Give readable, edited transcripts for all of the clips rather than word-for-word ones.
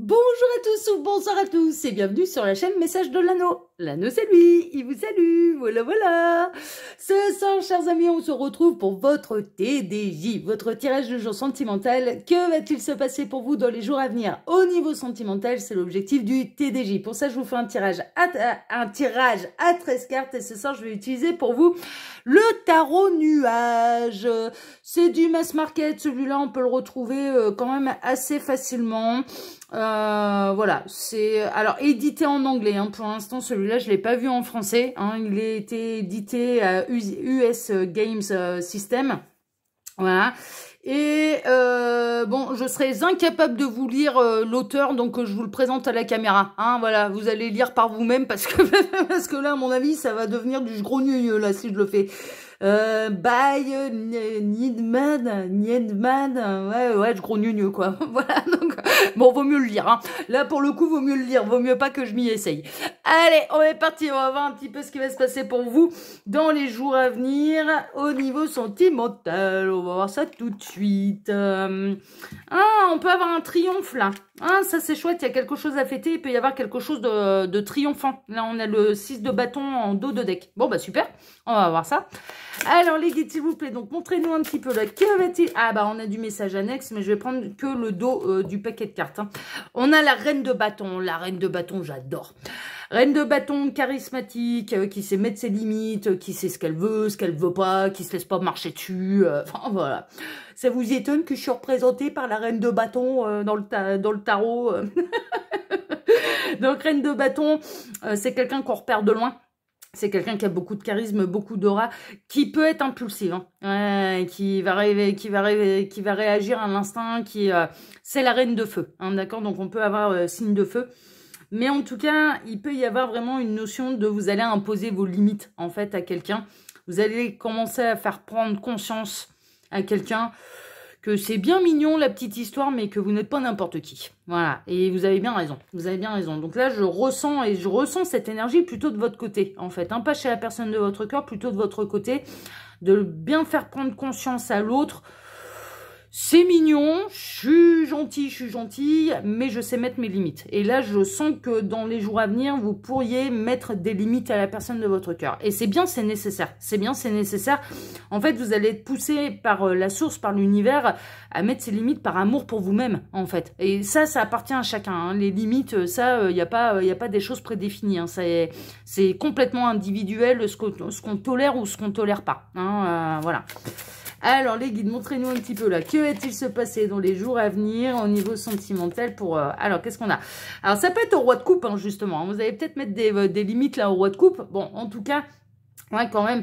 Bonjour à tous ou bonsoir à tous et bienvenue sur la chaîne Message de l'anneau. L'anneau c'est lui, il vous salue, voilà voilà. Ce soir, chers amis, on se retrouve pour votre TDJ, votre tirage de jour sentimental. Que va-t-il se passer pour vous dans les jours à venir au niveau sentimental? C'est l'objectif du TDJ. Pour ça, je vous fais un tirage à 13 cartes et ce soir, je vais utiliser pour vous le tarot nuage. C'est du mass market, celui-là, on peut le retrouver quand même assez facilement. Voilà, c'est alors édité en anglais, hein, pour l'instant celui-là je l'ai pas vu en français, hein, il a été édité à US Games System, voilà. Et bon, je serais incapable de vous lire l'auteur, donc je vous le présente à la caméra. Hein, voilà, vous allez lire par vous-même parce que là, à mon avis, ça va devenir du gros gneugneux, là, si je le fais. By Niedman, ouais, du gros gneugneux, quoi. Voilà, donc, bon, vaut mieux le lire. Hein. Là, pour le coup, vaut mieux le lire, vaut mieux pas que je m'y essaye. Allez, on est parti, on va voir un petit peu ce qui va se passer pour vous dans les jours à venir au niveau sentimental. On va voir ça tout de suite. Ah, on peut avoir un triomphe là. Ah, ça c'est chouette, il y a quelque chose à fêter, il peut y avoir quelque chose de triomphant. Là, on a le 6 de bâton en dos de deck. Bon, bah super, on va voir ça. Alors, les guides, s'il vous plaît, donc montrez-nous un petit peu là. Que va-t-il? Ah, bah on a du message annexe, mais je vais prendre que le dos du paquet de cartes. Hein. On a la reine de bâton. La reine de bâton, j'adore. Reine de bâton charismatique, qui sait mettre ses limites, qui sait ce qu'elle veut pas, qui se laisse pas marcher dessus. Enfin, voilà. Ça vous étonne que je suis représentée par la reine de bâton dans le tarot Donc, reine de bâton, c'est quelqu'un qu'on repère de loin. C'est quelqu'un qui a beaucoup de charisme, beaucoup d'aura, qui peut être impulsive, hein. Ouais, qui va réagir à l'instinct, c'est la reine de feu, hein, d'accord? Donc, on peut avoir signe de feu. Mais en tout cas, il peut y avoir vraiment une notion de vous allez imposer vos limites, en fait, à quelqu'un. Vous allez commencer à faire prendre conscience à quelqu'un que c'est bien mignon, la petite histoire, mais que vous n'êtes pas n'importe qui. Voilà, et vous avez bien raison, vous avez bien raison. Donc là, je ressens cette énergie plutôt de votre côté, en fait. Hein, pas chez la personne de votre cœur, plutôt de votre côté, de bien faire prendre conscience à l'autre. C'est mignon, je suis gentille, mais je sais mettre mes limites. Et là, je sens que dans les jours à venir, vous pourriez mettre des limites à la personne de votre cœur. Et c'est bien, c'est nécessaire. C'est bien, c'est nécessaire. En fait, vous allez être poussé par la source, par l'univers, à mettre ses limites par amour pour vous-même, en fait. Et ça, ça appartient à chacun. Hein. Les limites, ça, il n'y a pas des choses prédéfinies. Hein. C'est complètement individuel, ce qu'on tolère ou ce qu'on tolère pas. Hein, voilà. Alors, les guides, montrez-nous un petit peu là. Que va-t-il se passer dans les jours à venir au niveau sentimental pour... Alors, qu'est-ce qu'on a? Alors, ça peut être au roi de coupe, hein, justement. Vous allez peut-être mettre des limites là au roi de coupe. Bon, en tout cas... Ouais, quand même,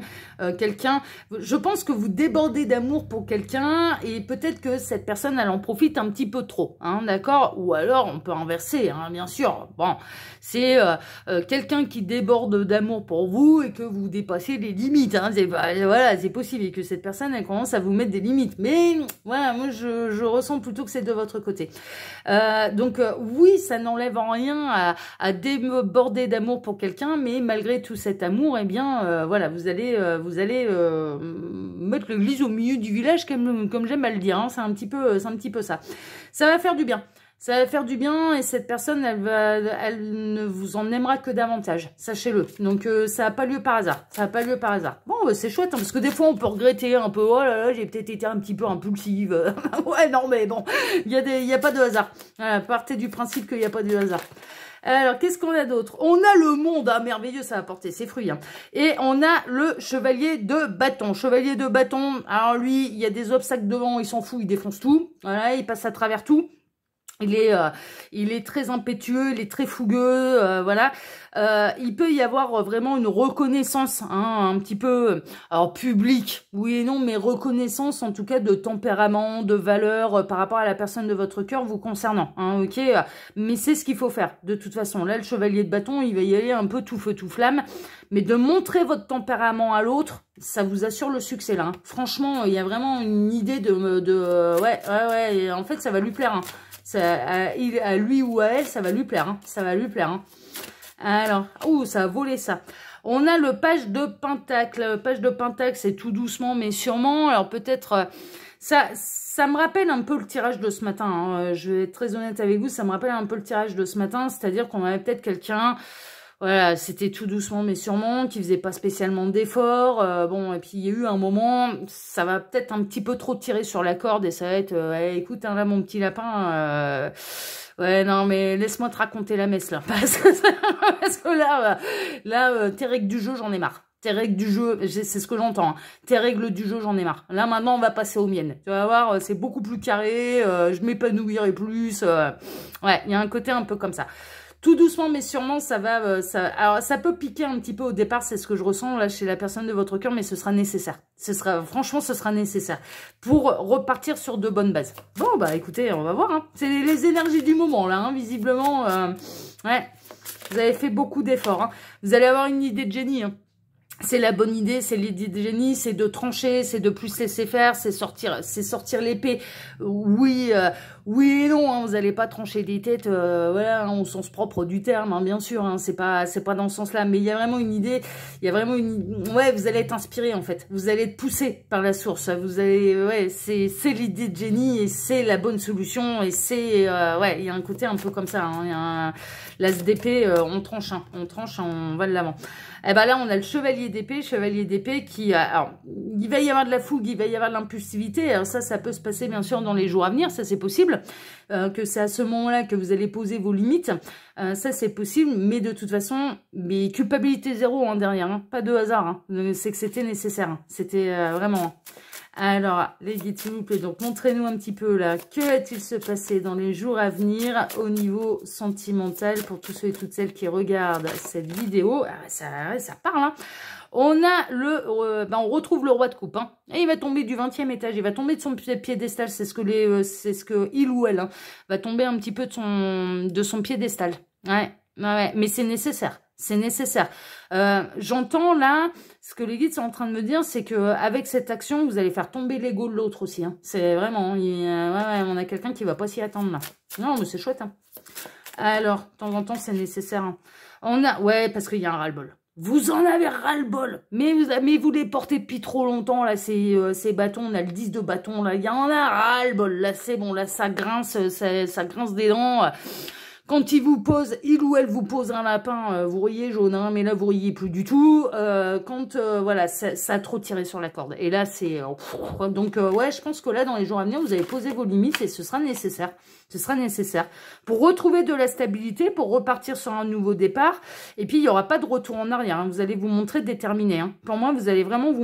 quelqu'un... Je pense que vous débordez d'amour pour quelqu'un et peut-être que cette personne, elle en profite un petit peu trop, hein, d'accord? Ou alors, on peut inverser, hein, bien sûr. Bon, c'est quelqu'un qui déborde d'amour pour vous et que vous dépassez les limites, hein. Voilà, c'est possible et que cette personne, elle commence à vous mettre des limites. Mais, voilà, moi, je ressens plutôt que c'est de votre côté. Donc, oui, ça n'enlève en rien à déborder d'amour pour quelqu'un, mais malgré tout cet amour, eh bien... voilà, vous allez mettre l'église au milieu du village, comme j'aime à le dire. Hein, c'est un petit peu ça. Ça va faire du bien. Ça va faire du bien et cette personne, elle ne vous en aimera que davantage. Sachez-le. Donc, ça n'a pas lieu par hasard. Ça n'a pas lieu par hasard. Bon, bah, c'est chouette, hein, parce que des fois, on peut regretter un peu. Oh là là, j'ai peut-être été un petit peu impulsive. Ouais, non, mais bon, il n'y a pas de hasard. Voilà, partez du principe qu'il n'y a pas de hasard. Alors, qu'est-ce qu'on a d'autre? On a le monde, ah, merveilleux, ça va porter ses fruits. Hein. Et on a le chevalier de bâton. Chevalier de bâton, alors lui, il y a des obstacles devant, il s'en fout, il défonce tout. Voilà, il passe à travers tout. Il est très impétueux, il est très fougueux, voilà. Il peut y avoir vraiment une reconnaissance, hein, un petit peu, alors public, oui et non, mais reconnaissance en tout cas de tempérament, de valeur par rapport à la personne de votre cœur vous concernant, hein, ok. Mais c'est ce qu'il faut faire, de toute façon. Là, le chevalier de bâton, il va y aller un peu tout feu, tout flamme, mais de montrer votre tempérament à l'autre, ça vous assure le succès, là. Hein. Franchement, il y a vraiment une idée de et en fait, ça va lui plaire, hein. À lui ou à elle, ça va lui plaire. Hein. Ça va lui plaire. Hein. Alors, ouh, ça a volé ça. On a le page de pentacle. Le page de pentacle, c'est tout doucement, mais sûrement. Alors peut-être, Ça me rappelle un peu le tirage de ce matin, hein. Je vais être très honnête avec vous, ça me rappelle un peu le tirage de ce matin, c'est-à-dire qu'on avait peut-être quelqu'un, voilà, c'était tout doucement mais sûrement, qui faisait pas spécialement d'efforts, bon, et puis il y a eu un moment, ça va peut-être un petit peu trop tirer sur la corde, et ça va être, hey, écoute, hein, là, mon petit lapin, ouais, non, mais laisse-moi te raconter la messe, là, parce que là, tes règles du jeu, j'en ai marre. Tes règles du jeu, c'est ce que j'entends, hein. Tes règles du jeu, j'en ai marre. Là, maintenant, on va passer aux miennes. Tu vas voir, c'est beaucoup plus carré, je m'épanouirai plus. Ouais, il y a un côté un peu comme ça. Tout doucement, mais sûrement, ça va... alors, ça peut piquer un petit peu au départ, c'est ce que je ressens là chez la personne de votre cœur, mais ce sera nécessaire. Franchement, ce sera nécessaire pour repartir sur de bonnes bases. Bon, bah écoutez, on va voir, hein. C'est les énergies du moment, là, hein, visiblement. Ouais, vous avez fait beaucoup d'efforts, hein. Vous allez avoir une idée de génie, hein. C'est la bonne idée, c'est l'idée de génie, c'est de trancher, c'est de plus laisser faire, c'est sortir l'épée. Oui, oui et non, hein, vous n'allez pas trancher des têtes, voilà, au sens propre du terme, hein, bien sûr. Hein, c'est pas dans ce sens-là, mais il y a vraiment une idée, il y a vraiment une, ouais, vous allez être inspiré en fait, vous allez être poussé par la source, vous allez, ouais, c'est l'idée de génie et c'est la bonne solution et c'est, ouais, il y a un côté un peu comme ça, hein, il y a un, l'as d'épée, on tranche, on va de l'avant. Et ben là, on a le chevalier d'épée qui... Alors, il va y avoir de la fougue, il va y avoir de l'impulsivité. Alors ça peut se passer, bien sûr, dans les jours à venir. Ça, c'est possible. Que c'est à ce moment-là que vous allez poser vos limites. Ça, c'est possible. Mais de toute façon, mais culpabilité zéro, hein, derrière. Hein, pas de hasard. Hein, c'est que c'était nécessaire. Hein, c'était vraiment... Alors, les guides, s'il vous plaît, donc montrez-nous un petit peu là, que va-t-il se passer dans les jours à venir au niveau sentimental pour tous ceux et toutes celles qui regardent cette vidéo. Ah, ça parle, hein. On a on retrouve le roi de coupe, hein. Et il va tomber du 20e étage, il va tomber de son piédestal, c'est ce que il ou elle, hein, va tomber un petit peu de son piédestal. Ouais, ouais, mais c'est nécessaire. C'est nécessaire. J'entends là, ce que les guides sont en train de me dire, c'est que avec cette action, vous allez faire tomber l'ego de l'autre aussi. Hein. C'est vraiment, ouais, on a quelqu'un qui va pas s'y attendre là. Non, mais c'est chouette. Hein. Alors, de temps en temps, c'est nécessaire. Hein. On a, ouais, parce qu'il y a un ras-le-bol. Vous en avez ras-le-bol, mais vous les portez depuis trop longtemps, là, ces bâtons, on a le 10 de bâton, là, il y en a ras-le-bol, là, c'est bon, là, ça grince des dents. Quand il ou elle vous pose un lapin, vous riez jaune, hein, mais là, vous riez plus du tout. Quand, voilà, ça a trop tiré sur la corde. Et là, c'est... donc, ouais, je pense que là, dans les jours à venir, vous allez poser vos limites et ce sera nécessaire. Ce sera nécessaire pour retrouver de la stabilité, pour repartir sur un nouveau départ. Et puis, il n'y aura pas de retour en arrière. Hein. Vous allez vous montrer déterminé. Hein. Pour moi, vous allez vraiment vous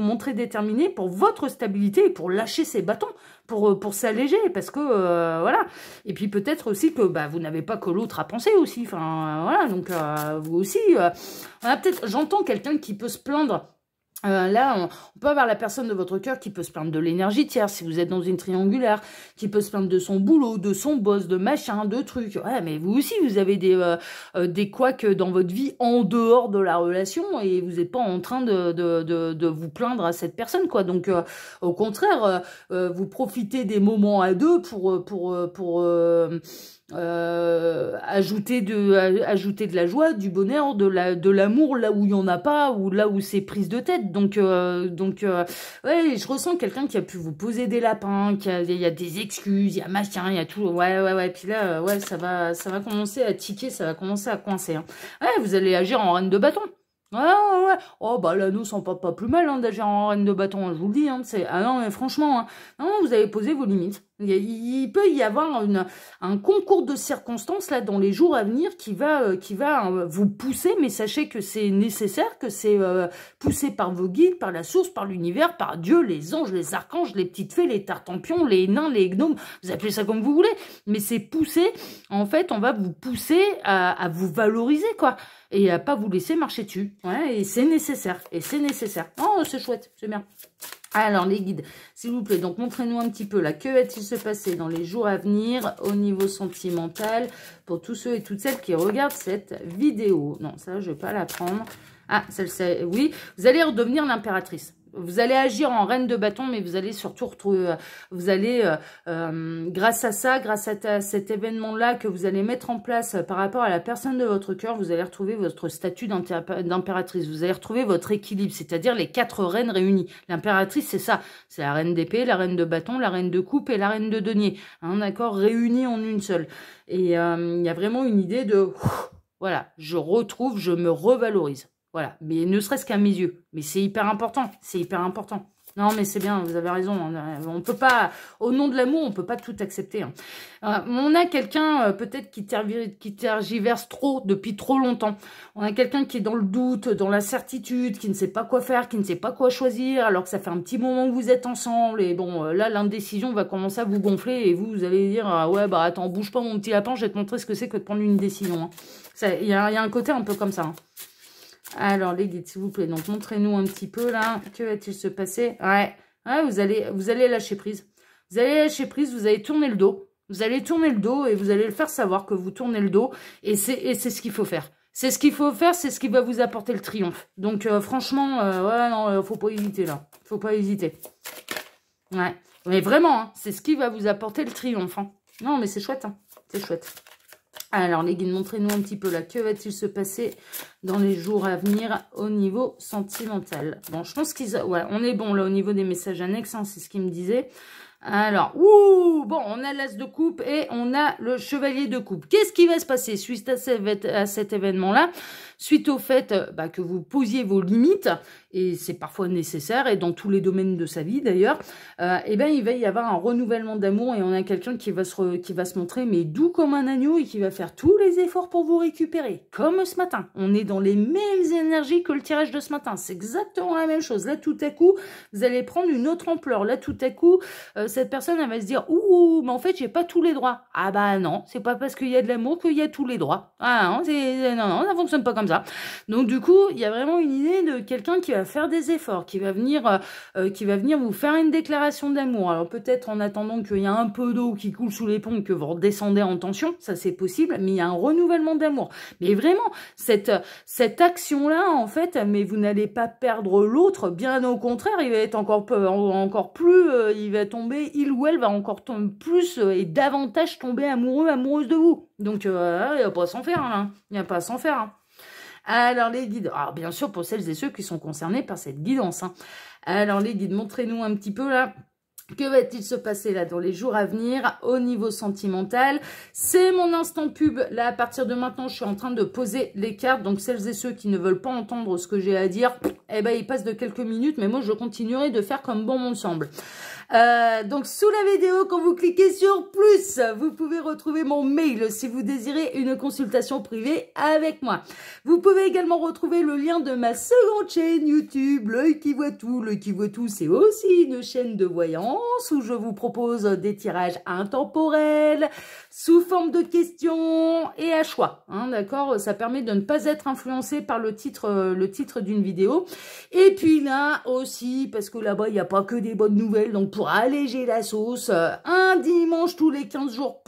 montrer déterminé pour votre stabilité et pour lâcher ces bâtons, pour s'alléger. Parce que, voilà. Et puis, peut-être aussi que bah, vous n'avez pas que l'autre à penser aussi. Enfin, voilà. Donc, vous aussi. Peut-être, j'entends quelqu'un qui peut se plaindre. Là, on peut avoir la personne de votre cœur qui peut se plaindre de l'énergie tiers, si vous êtes dans une triangulaire, qui peut se plaindre de son boulot, de son boss, de machin, de trucs. Ouais, mais vous aussi, vous avez des couacs dans votre vie en dehors de la relation et vous n'êtes pas en train de vous plaindre à cette personne, quoi. Donc, au contraire, vous profitez des moments à deux pour ajouter de la joie, du bonheur, de l'amour là où il n'y en a pas ou là où c'est prise de tête. Donc ouais, je ressens quelqu'un qui a pu vous poser des lapins, il y a des excuses, il y a machin, il y a tout. Ouais. Puis là, ouais, ça va commencer à tiquer, ça va commencer à coincer. Hein. Ouais, vous allez agir en reine de bâton. Ouais. Oh, bah, l'anneau s'en porte pas plus mal, hein, d'agir en reine de bâton, hein, je vous le dis, hein, c'est... Ah non, mais franchement, hein, non, vous avez posé vos limites. Il peut y avoir un concours de circonstances, là, dans les jours à venir qui va vous pousser, mais sachez que c'est nécessaire, que c'est poussé par vos guides, par la source, par l'univers, par Dieu, les anges, les archanges, les petites fées, les tartempions, les nains, les gnomes, vous appelez ça comme vous voulez, mais c'est poussé, en fait, on va vous pousser à vous valoriser, quoi. Et à pas vous laisser marcher dessus. Ouais, et c'est nécessaire. Oh, c'est chouette, c'est bien. Alors, les guides, s'il vous plaît, donc montrez-nous un petit peu là. Que va-t-il se passer dans les jours à venir au niveau sentimental pour tous ceux et toutes celles qui regardent cette vidéo? Non, ça, je ne vais pas la prendre. Ah, celle-ci, oui. Vous allez redevenir l'impératrice. Vous allez agir en reine de bâton, mais vous allez surtout retrouver, vous allez, grâce à ça, grâce à cet événement-là que vous allez mettre en place par rapport à la personne de votre cœur, vous allez retrouver votre statut d'impératrice, vous allez retrouver votre équilibre, c'est-à-dire les quatre reines réunies. L'impératrice, c'est ça, c'est la reine d'épée, la reine de bâton, la reine de coupe et la reine de denier, hein, d'accord, réunies en une seule. Et il y a vraiment une idée de, ouf, voilà, je retrouve, je me revalorise. Voilà, mais ne serait-ce qu'à mes yeux. Mais c'est hyper important, c'est hyper important. Non, mais c'est bien, vous avez raison. On peut pas, au nom de l'amour, on peut pas tout accepter. Hein. On a quelqu'un, peut-être, qui tergiverse trop, depuis trop longtemps. On a quelqu'un qui est dans le doute, dans l'incertitude, qui ne sait pas quoi faire, qui ne sait pas quoi choisir, alors que ça fait un petit moment que vous êtes ensemble. Et bon, là, l'indécision va commencer à vous gonfler et vous allez dire, ah ouais, bah attends, bouge pas mon petit lapin, je vais te montrer ce que c'est que de prendre une décision. Hein. Y a un côté un peu comme ça. Hein. Alors, les guides, s'il vous plaît, donc montrez-nous un petit peu, là, que va-t-il se passer? Ouais, ouais, vous allez lâcher prise. Vous allez lâcher prise, vous allez tourner le dos. Vous allez tourner le dos et vous allez le faire savoir que vous tournez le dos. Et c'est ce qu'il faut faire. C'est ce qu'il faut faire, c'est ce qui va vous apporter le triomphe. Donc, franchement, ouais, non, faut pas hésiter, là. Faut pas hésiter. Ouais, mais vraiment, hein, c'est ce qui va vous apporter le triomphe. Hein. Non, mais c'est chouette, hein. C'est chouette. Alors, les guides, montrez-nous un petit peu là. Que va-t-il se passer dans les jours à venir au niveau sentimental? Bon, je pense qu'ils... Ouais, on est bon là au niveau des messages annexes, hein, c'est ce qu'ils me disaient. Alors, ouh, bon, on a l'as de coupe et on a le chevalier de coupe. Qu'est-ce qui va se passer suite à cet événement-là? Suite au fait bah, que vous posiez vos limites, et c'est parfois nécessaire, et dans tous les domaines de sa vie d'ailleurs, eh ben, il va y avoir un renouvellement d'amour, et on a quelqu'un qui va se montrer, mais doux comme un agneau, et qui va faire tous les efforts pour vous récupérer, comme ce matin. On est dans les mêmes énergies que le tirage de ce matin, c'est exactement la même chose. Là, tout à coup, vous allez prendre une autre ampleur. Là, tout à coup, cette personne, elle va se dire, ouh, mais en fait, j'ai pas tous les droits. Ah bah non, c'est pas parce qu'il y a de l'amour qu'il y a tous les droits. Ah non, non, ça fonctionne pas comme ça. Donc du coup, il y a vraiment une idée de quelqu'un qui va faire des efforts, qui va venir vous faire une déclaration d'amour. Alors peut-être en attendant qu'il y a un peu d'eau qui coule sous les ponts et que vous redescendez en tension, ça c'est possible, mais il y a un renouvellement d'amour. Mais vraiment, cette action-là, en fait, mais vous n'allez pas perdre l'autre, bien au contraire, il va être encore plus, il va tomber, il ou elle va encore tomber plus et davantage tomber amoureux, amoureuse de vous. Donc il n'y a pas à s'en faire, hein. Il n'y a pas à s'en faire, hein. Alors, les guides, alors, bien sûr, pour celles et ceux qui sont concernés par cette guidance. Hein. Alors, les guides, montrez-nous un petit peu, là. Que va-t-il se passer, là, dans les jours à venir, au niveau sentimental? C'est mon instant pub. Là, à partir de maintenant, je suis en train de poser les cartes. Donc, celles et ceux qui ne veulent pas entendre ce que j'ai à dire, eh ben, ils passent de quelques minutes. Mais moi, je continuerai de faire comme bon me semble. Donc, sous la vidéo, quand vous cliquez sur « Plus », vous pouvez retrouver mon mail si vous désirez une consultation privée avec moi. Vous pouvez également retrouver le lien de ma seconde chaîne YouTube, « L'œil qui voit tout ». « L'œil qui voit tout », c'est aussi une chaîne de voyance où je vous propose des tirages intemporels, sous forme de questions et à choix. Hein, d'accord, ça permet de ne pas être influencé par le titre d'une vidéo. Et puis là aussi, parce que là-bas, il n'y a pas que des bonnes nouvelles, donc pour alléger la sauce, un dimanche tous les 15 jours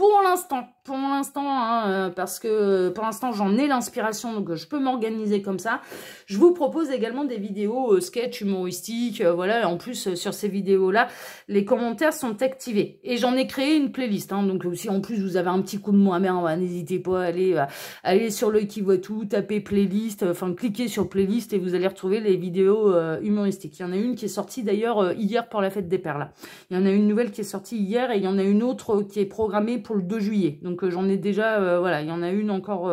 pour l'instant, hein, parce que pour l'instant j'en ai l'inspiration, donc je peux m'organiser comme ça. Je vous propose également des vidéos sketch humoristiques, voilà, en plus sur ces vidéos-là, les commentaires sont activés. Et j'en ai créé une playlist, hein, donc si en plus vous avez un petit coup de moins bien, n'hésitez pas à aller sur l'œil qui voit tout, taper playlist, enfin cliquez sur playlist et vous allez retrouver les vidéos humoristiques. Il y en a une qui est sortie d'ailleurs hier pour la fête des Pères, là. Il y en a une nouvelle qui est sortie hier et il y en a une autre qui est programmée pour le 2 juillet. Donc j'en ai déjà, voilà, il y en a une encore,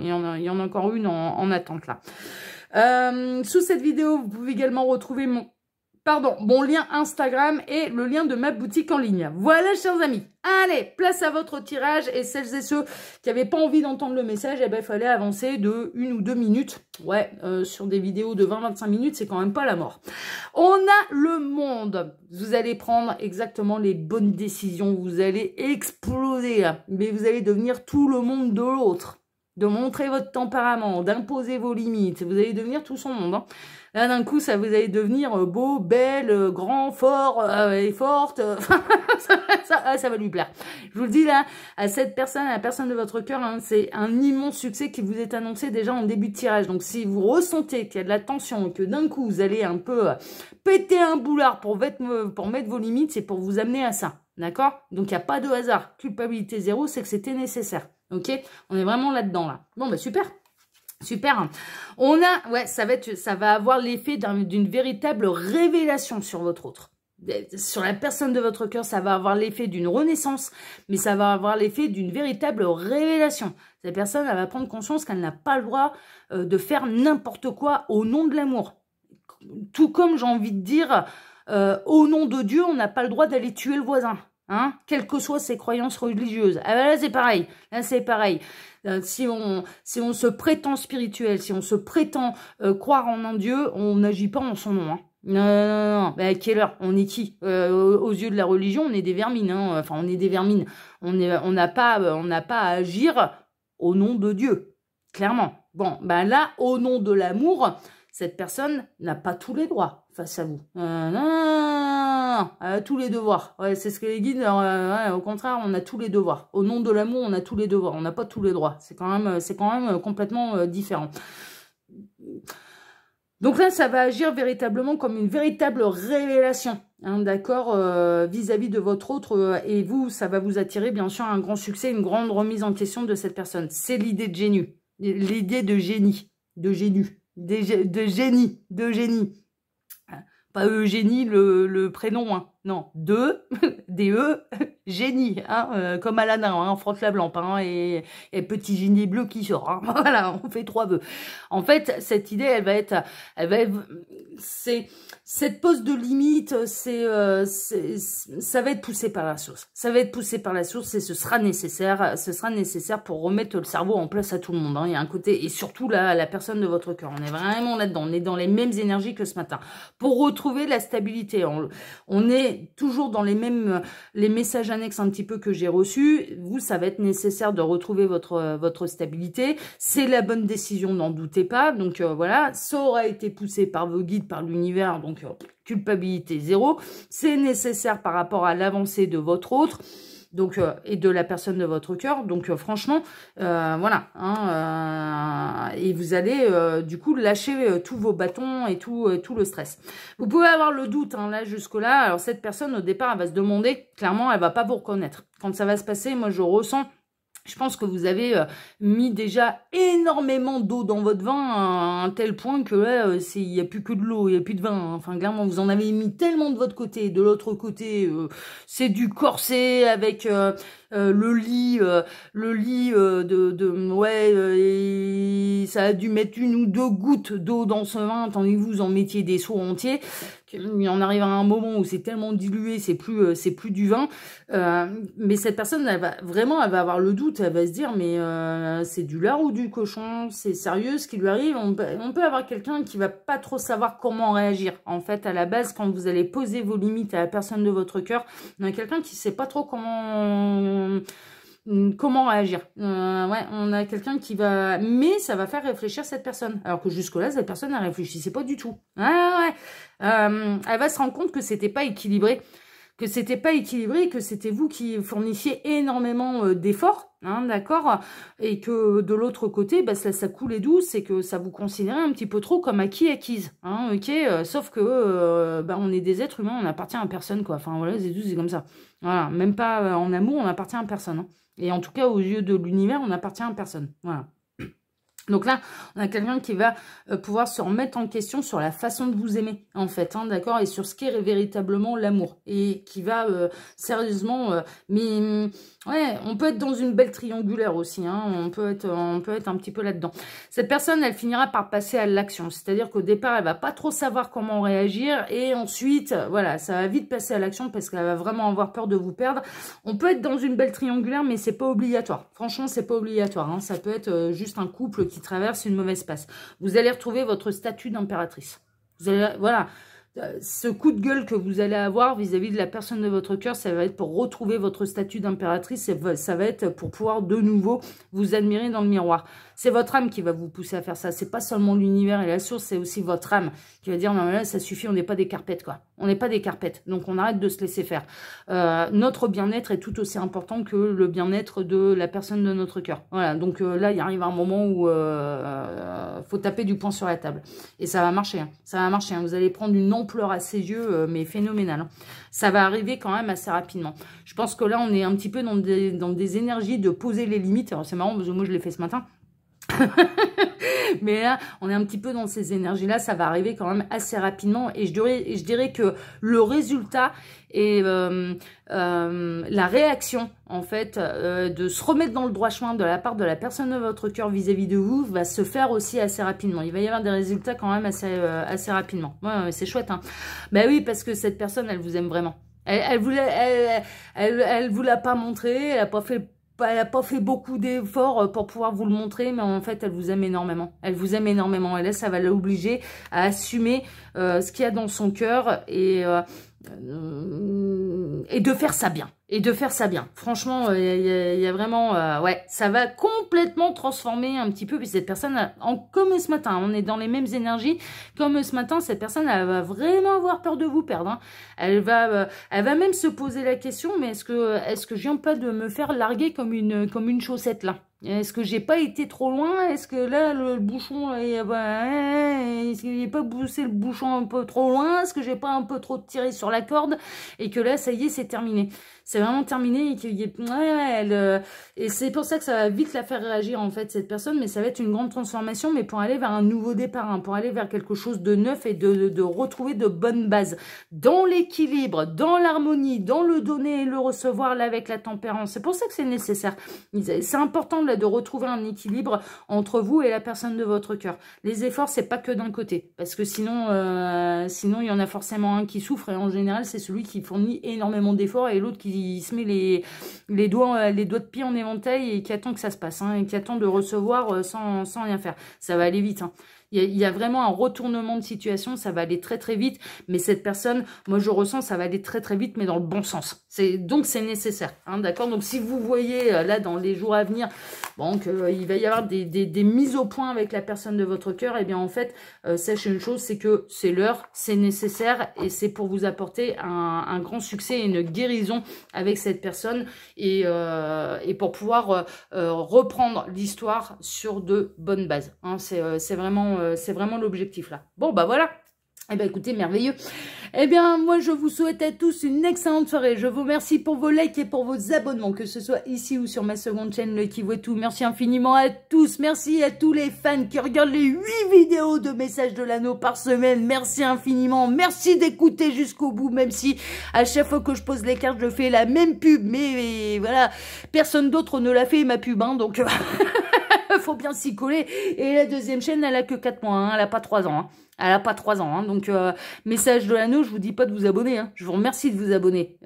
il y en a encore une en attente là. Sous cette vidéo, vous pouvez également retrouver mon lien Instagram et le lien de ma boutique en ligne. Voilà, chers amis. Allez, place à votre tirage. Et celles et ceux qui n'avaient pas envie d'entendre le message, eh ben, il fallait avancer de 1 ou 2 minutes. Ouais, sur des vidéos de 20-25 minutes, c'est quand même pas la mort. On a le monde. Vous allez prendre exactement les bonnes décisions. Vous allez exploser. Mais vous allez devenir tout le monde de l'autre. de montrer votre tempérament, d'imposer vos limites. Vous allez devenir tout son monde. Hein. Là, d'un coup, ça vous allez devenir beau, belle, grand, fort et forte. Ça va lui plaire. Je vous le dis là, à cette personne, à la personne de votre cœur, hein, c'est un immense succès qui vous est annoncé déjà en début de tirage. Donc, si vous ressentez qu'il y a de la tension et que d'un coup, vous allez un peu péter un boulard pour mettre vos limites, c'est pour vous amener à ça. D'accord? Donc, il n'y a pas de hasard. Culpabilité zéro, c'est que c'était nécessaire. Ok, on est vraiment là-dedans, là. Bon, bah super, super. On a, ouais, ça va avoir l'effet d'une véritable révélation sur votre autre. Sur la personne de votre cœur, ça va avoir l'effet d'une renaissance, mais ça va avoir l'effet d'une véritable révélation. Cette personne, elle va prendre conscience qu'elle n'a pas le droit de faire n'importe quoi au nom de l'amour. Tout comme, j'ai envie de dire, au nom de Dieu, on n'a pas le droit d'aller tuer le voisin. Hein, quelles que soient ses croyances religieuses. Ah ben là, c'est pareil. Là, c'est pareil. Si on se prétend spirituel, si on se prétend croire en un Dieu, on n'agit pas en son nom. Hein. Non, non, non. Ben, à quelle heure? On est qui? Aux yeux de la religion, on est des vermines. Hein. Enfin, on est des vermines. On n'a pas à agir au nom de Dieu, clairement. Bon, ben là, au nom de l'amour, cette personne n'a pas tous les droits face à vous. Non, non, non, non. Tous les devoirs. Ouais, c'est ce que les guides. Ouais, au contraire, on a tous les devoirs. Au nom de l'amour, on a tous les devoirs. On n'a pas tous les droits. C'est quand même complètement différent. Donc là, ça va agir véritablement comme une véritable révélation, hein, d'accord, vis-à-vis de votre autre. Et vous, ça va vous attirer, bien sûr, un grand succès, une grande remise en question de cette personne. C'est l'idée de génie. L'idée de génie. De génie. De génie. Pas Eugénie, le prénom, hein. Non, de, D-E, génie, hein, comme Aladdin, hein, on frotte la lampe, hein, et petit génie bleu qui sort, hein. Voilà, on fait trois vœux. En fait, cette idée, c'est cette pose de limite, ça va être poussé par la source. Ça va être poussé par la source et ce sera nécessaire pour remettre le cerveau en place à tout le monde, hein. Il y a un côté, et surtout là, la personne de votre cœur, on est vraiment là-dedans, on est dans les mêmes énergies que ce matin. Pour retrouver la stabilité, on est toujours dans les messages annexes un petit peu que j'ai reçus. Vous, ça va être nécessaire de retrouver votre stabilité. C'est la bonne décision, n'en doutez pas. Donc voilà, ça aura été poussé par vos guides, par l'univers, donc culpabilité zéro. C'est nécessaire par rapport à l'avancée de votre autre, donc et de la personne de votre cœur. Donc franchement, voilà, hein, et vous allez du coup lâcher tous vos bâtons et tout le stress. Vous pouvez avoir le doute, hein, là jusque là. Alors cette personne au départ, elle va se demander, clairement, elle va pas vous reconnaître. Quand ça va se passer, moi je ressens, je pense que vous avez mis déjà énormément d'eau dans votre vin à un tel point que il n'y a plus que de l'eau, il n'y a plus de vin. Hein. Enfin, clairement, vous en avez mis tellement de votre côté. De l'autre côté, c'est du corset avec le lit, ça a dû mettre 1 ou 2 gouttes d'eau dans ce vin, tandis que vous en mettiez des seaux entiers. Il en arrive à un moment où c'est tellement dilué, c'est plus du vin. Mais cette personne, elle va avoir le doute, elle va se dire, mais c'est du lard ou du cochon, c'est sérieux ce qui lui arrive. On peut avoir quelqu'un qui va pas trop savoir comment réagir. En fait, à la base, quand vous allez poser vos limites à la personne de votre cœur, on a quelqu'un qui sait pas trop comment réagir. Ouais, on a quelqu'un qui va... Mais ça va faire réfléchir cette personne. Alors que jusque-là, cette personne, elle réfléchissait pas du tout. Ah, ouais. Elle va se rendre compte que c'était pas équilibré. Que c'était pas équilibré, que c'était vous qui fournissiez énormément d'efforts, hein, d'accord, et que de l'autre côté, bah, ça coulait douce et que ça vous considérait un petit peu trop comme acquis, acquise, hein, ok, sauf que bah, on est des êtres humains, on n'appartient à personne, quoi, enfin voilà, c'est comme ça, voilà, même pas en amour, on n'appartient à personne, hein. Et en tout cas, aux yeux de l'univers, on n'appartient à personne, voilà. Donc là, on a quelqu'un qui va pouvoir se remettre en question sur la façon de vous aimer, en fait, hein, d'accord, et sur ce qu'est véritablement l'amour, et qui va sérieusement, mais ouais, on peut être dans une belle triangulaire aussi, hein, on peut être un petit peu là-dedans. Cette personne, elle finira par passer à l'action, c'est-à-dire qu'au départ, elle va pas trop savoir comment réagir, et ensuite, voilà, ça va vite passer à l'action parce qu'elle va vraiment avoir peur de vous perdre. On peut être dans une belle triangulaire, mais c'est pas obligatoire. Franchement, c'est pas obligatoire, hein, ça peut être juste un couple qui traverse une mauvaise passe. Vous allez retrouver votre statut d'impératrice. Voilà, ce coup de gueule que vous allez avoir vis-à-vis de la personne de votre cœur, ça va être pour retrouver votre statut d'impératrice, ça va être pour pouvoir de nouveau vous admirer dans le miroir. C'est votre âme qui va vous pousser à faire ça, c'est pas seulement l'univers et la source, c'est aussi votre âme qui va dire non mais là ça suffit, on n'est pas des carpettes quoi, on n'est pas des carpettes, donc on arrête de se laisser faire. Notre bien-être est tout aussi important que le bien-être de la personne de notre cœur. Voilà, donc là il arrive un moment où faut taper du poing sur la table et ça va marcher, hein. Ça va marcher, hein. Vous allez prendre une ampleur à ses yeux, mais phénoménale. Ça va arriver quand même assez rapidement. Je pense que là, on est un petit peu dans des énergies de poser les limites. Alors, c'est marrant, parce que moi, je l'ai fait ce matin. Mais là, on est un petit peu dans ces énergies-là. Ça va arriver quand même assez rapidement. Et je dirais que le résultat et la réaction, en fait, de se remettre dans le droit chemin de la part de la personne de votre cœur vis-à-vis de vous va se faire aussi assez rapidement. Il va y avoir des résultats quand même assez rapidement. Ouais, c'est chouette, hein. Bah oui, parce que cette personne, elle vous aime vraiment. Elle vous l'a pas montré, elle n'a pas fait... Elle n'a pas fait beaucoup d'efforts pour pouvoir vous le montrer, mais en fait, elle vous aime énormément. Elle vous aime énormément. Et là, ça va l'obliger à assumer ce qu'il y a dans son cœur et de faire ça bien. Et de faire ça bien. Franchement, il y a vraiment... ouais, ça va complètement transformer un petit peu. Puis cette personne, comme ce matin, on est dans les mêmes énergies. Comme ce matin, cette personne, elle va vraiment avoir peur de vous perdre. Hein. Elle va même se poser la question, mais est-ce que je viens pas de me faire larguer comme une chaussette là? Est-ce que j'ai pas été trop loin? Est-ce que là, le bouchon, est-ce qu'il n'est pas poussé le bouchon un peu trop loin? Est-ce que j'ai pas un peu trop tiré sur la corde? Et que là, ça y est, c'est terminé. C'est vraiment terminé. Et c'est pour ça que ça va vite la faire réagir, en fait, cette personne. Mais ça va être une grande transformation, mais pour aller vers un nouveau départ, hein, pour aller vers quelque chose de neuf et de retrouver de bonnes bases. Dans l'équilibre, dans l'harmonie, dans le donner et le recevoir, là, avec la tempérance. C'est pour ça que c'est nécessaire. C'est important, là, de retrouver un équilibre entre vous et la personne de votre cœur. Les efforts, c'est pas que d'un côté. Parce que sinon, il y en a forcément un qui souffre. Et en général, c'est celui qui fournit énormément d'efforts et l'autre qui se met les doigts de pied en éventail et qui attend que ça se passe, hein, et qui attend de recevoir sans rien faire. Ça va aller vite, hein. Il y a vraiment un retournement de situation, ça va aller très très vite, mais cette personne, moi je ressens, ça va aller très très vite, mais dans le bon sens. Donc c'est nécessaire, hein, d'accord? Donc si vous voyez là dans les jours à venir, bon, il va y avoir des mises au point avec la personne de votre cœur, et bien en fait, sachez une chose, c'est que c'est l'heure, c'est nécessaire, et c'est pour vous apporter un grand succès et une guérison avec cette personne, et pour pouvoir reprendre l'histoire sur de bonnes bases. Hein, c'est vraiment... C'est vraiment l'objectif là. Bon bah voilà. Eh bien écoutez, merveilleux. Eh bien moi je vous souhaite à tous une excellente soirée. Je vous remercie pour vos likes et pour vos abonnements, que ce soit ici ou sur ma seconde chaîne, L'œil qui voit tout. Merci infiniment à tous. Merci à tous les fans qui regardent les 8 vidéos de Message de l'anneau par semaine. Merci infiniment. Merci d'écouter jusqu'au bout, même si à chaque fois que je pose les cartes, je fais la même pub. Mais voilà, personne d'autre ne l'a fait ma pub, hein, donc... faut bien s'y coller. Et la deuxième chaîne, elle a que 4 mois, hein. Elle a pas 3 ans, hein. Elle a pas 3 ans, hein. Donc Message de l'anneau, je vous dis pas de vous abonner, hein. Je vous remercie de vous abonner.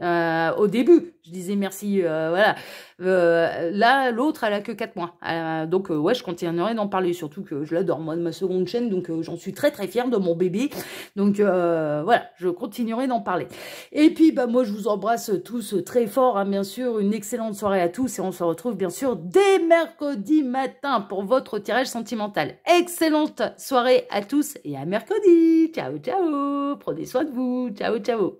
Au début, je disais merci, voilà. Là, l'autre, elle a que 4 mois. Donc ouais, je continuerai d'en parler, surtout que je l'adore, moi, de ma seconde chaîne, donc j'en suis très très fière de mon bébé. Donc voilà, je continuerai d'en parler. Et puis bah moi je vous embrasse tous très fort, hein, bien sûr, une excellente soirée à tous et on se retrouve bien sûr dès mercredi matin pour votre tirage sentimental. Excellente soirée à tous et à mercredi. Ciao, ciao. Prenez soin de vous. Ciao, ciao.